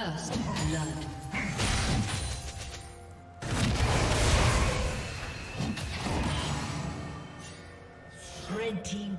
First blood. Red team.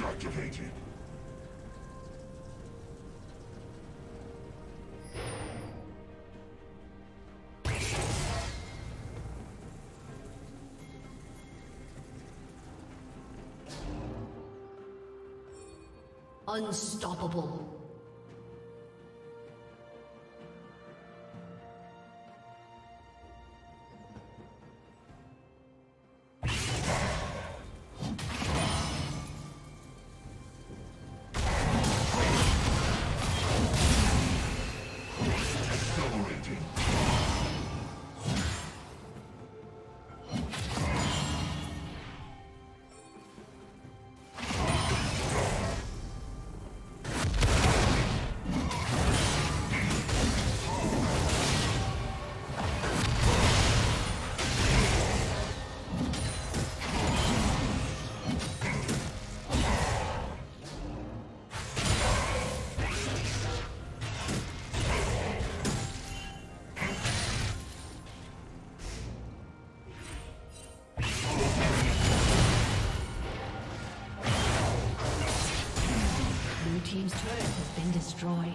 Activated. Unstoppable. Team's turret has been destroyed.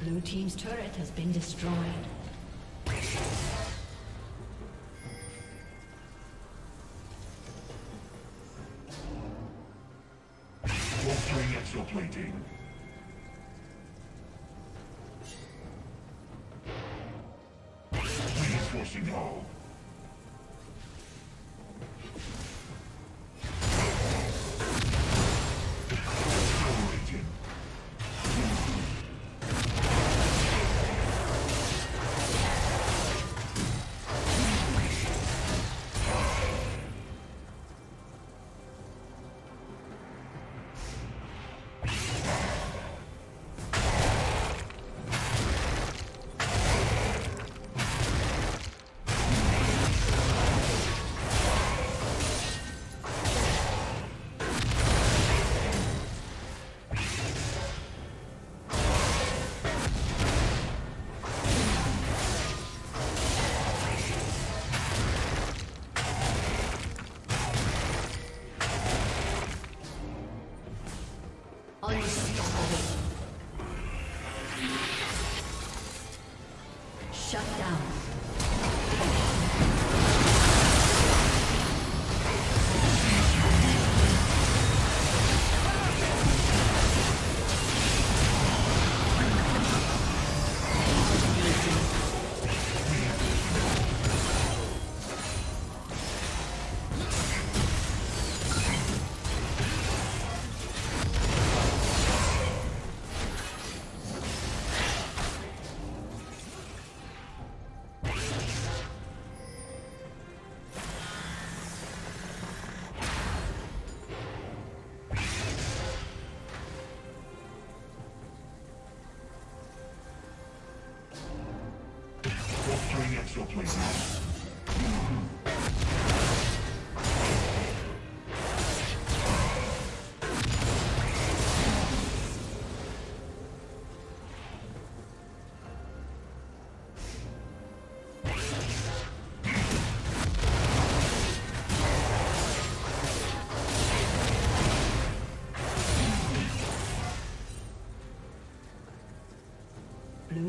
Blue team's turret has been destroyed. Altering exoplating. Reinforcing hull. Shut down. Blue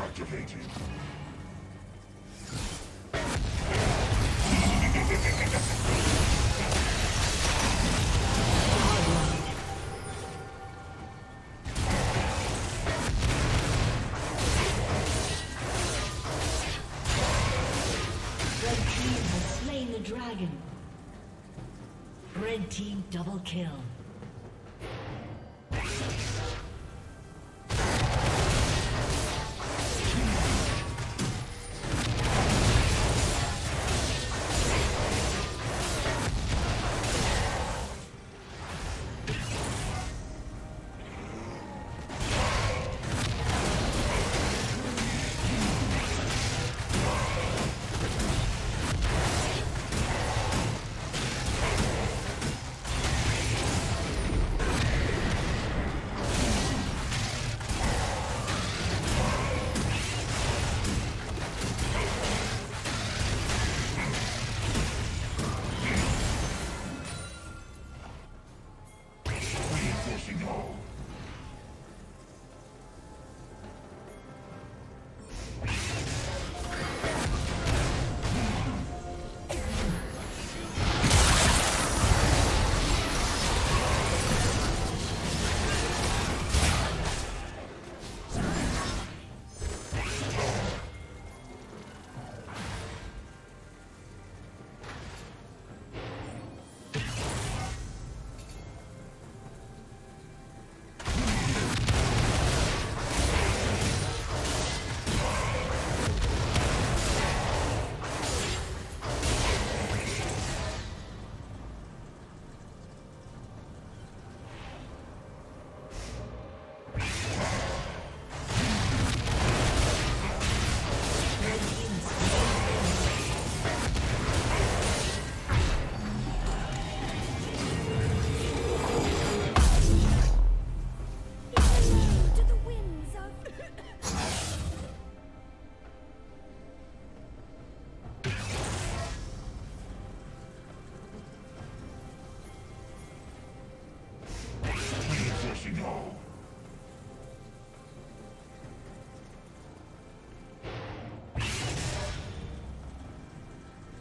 activated. Red team has slain the dragon. Red team double kill.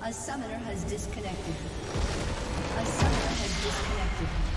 A summoner has disconnected.